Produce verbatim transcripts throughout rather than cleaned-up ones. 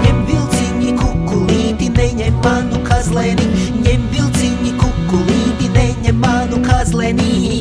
Njem vilci ni kukuliti, ne njemanu kazleni. Njem vilci ni kukuliti, ne njemanu kazleni.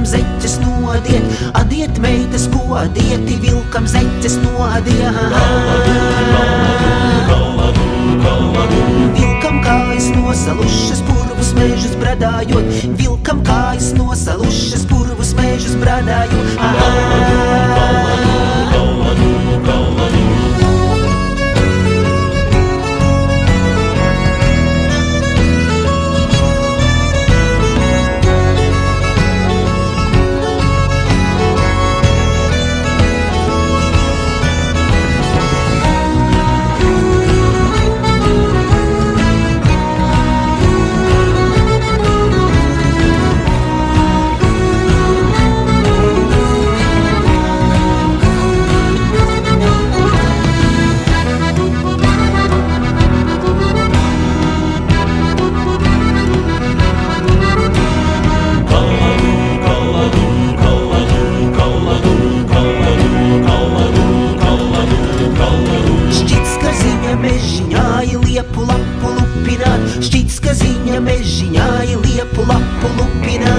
Zeķes nodiet, adiet meitas, ko adieti, vilkam zeķes nodiet. Vilkam kājas nosalušas, purvus mežus bradājot. Vilkam kājas nosalušas, purvus mežus bradājot. Šķits, ka ziņa mežiņā ir liepu lapu lupinā.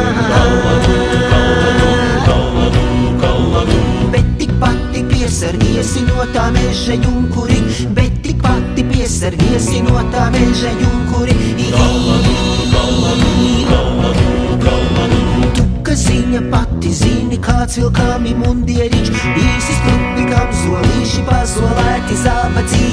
Bet tik pati piesargiesi no tā meža junkuri, bet tik pati piesargiesi no tā meža junkuri. Tu, ka ziņa pati zini, kāds vilkāmi mundieriņš, īsi sprudi kam zolīši pazolēti zābadzī.